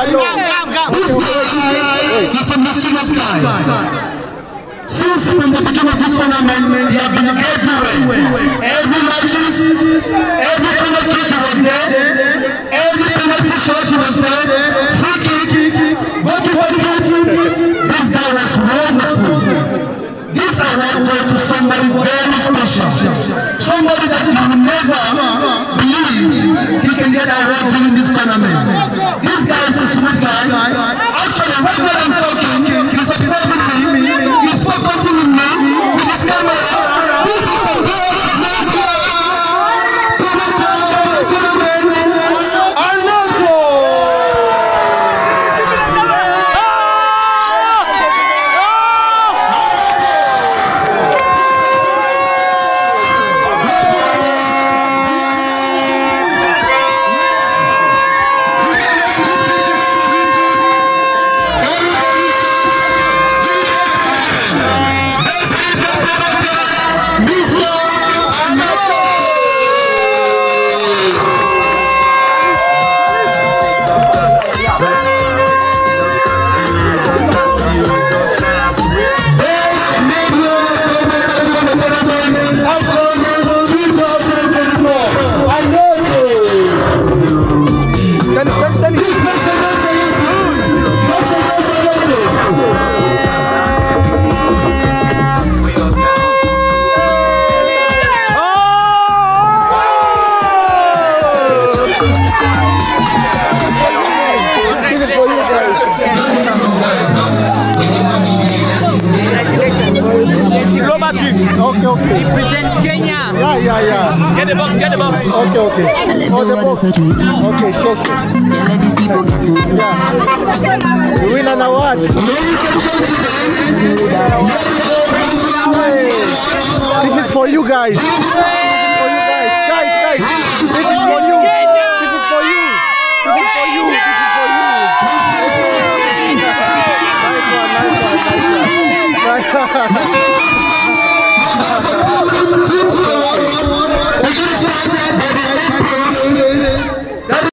He's a merciless guy. Since from the beginning of this tournament, he has been everywhere. Every matches, every penalty he was there, every penalty shot he was there, free kick, this guy was wonderful. This award went to somebody very special. Somebody that you will never believe he can get an award during this tournament. This guy is a sweet guy. Actually, right now I'm talking, he's observing me. Passing with me, with this camera. This is the great tournament, Arnaldo! Okay. Represent Kenya. Yeah. Get the box. Okay. Oh, the box. Okay, sure. Yeah. You win an award. This is for you guys.